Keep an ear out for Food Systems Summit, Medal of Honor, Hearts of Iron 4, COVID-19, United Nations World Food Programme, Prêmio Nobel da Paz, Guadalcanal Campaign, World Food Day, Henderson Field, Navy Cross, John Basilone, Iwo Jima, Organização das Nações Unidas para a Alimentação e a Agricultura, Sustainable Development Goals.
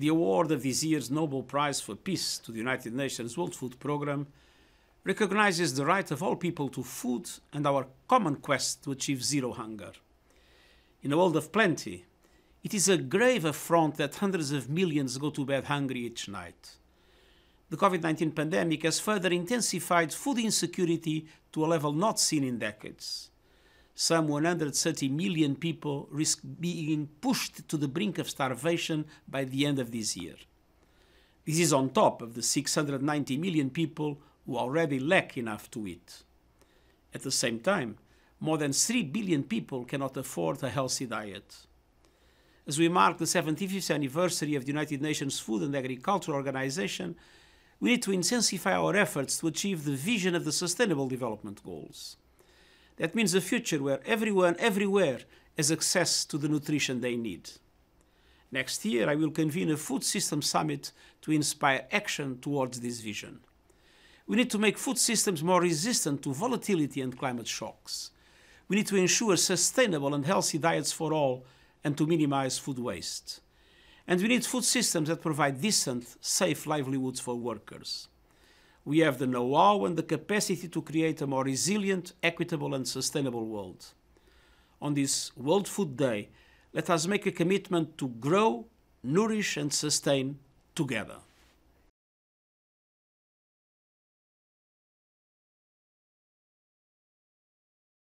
the award of this year's Nobel Prize for Peace to the United Nations World Food Programme recognizes the right of all people to food and our common quest to achieve zero hunger. In a world of plenty, it is a grave affront that hundreds of millions go to bed hungry each night. The COVID-19 pandemic has further intensified food insecurity to a level not seen in decades. Some 130 million people risk being pushed to the brink of starvation by the end of this year. This is on top of the 690 million people who already lack enough to eat. At the same time, more than 3 billion people cannot afford a healthy diet. As we mark the 75th anniversary of the United Nations Food and Agriculture Organization, we need to intensify our efforts to achieve the vision of the Sustainable Development Goals. That means a future where everyone, everywhere, has access to the nutrition they need. Next year, I will convene a Food Systems Summit to inspire action towards this vision. We need to make food systems more resistant to volatility and climate shocks. We need to ensure sustainable and healthy diets for all and to minimize food waste. And we need food systems that provide decent, safe livelihoods for workers. We have the know-how and the capacity to create a more resilient, equitable and sustainable world. On this World Food Day, let us make a commitment to grow, nourish and sustain together.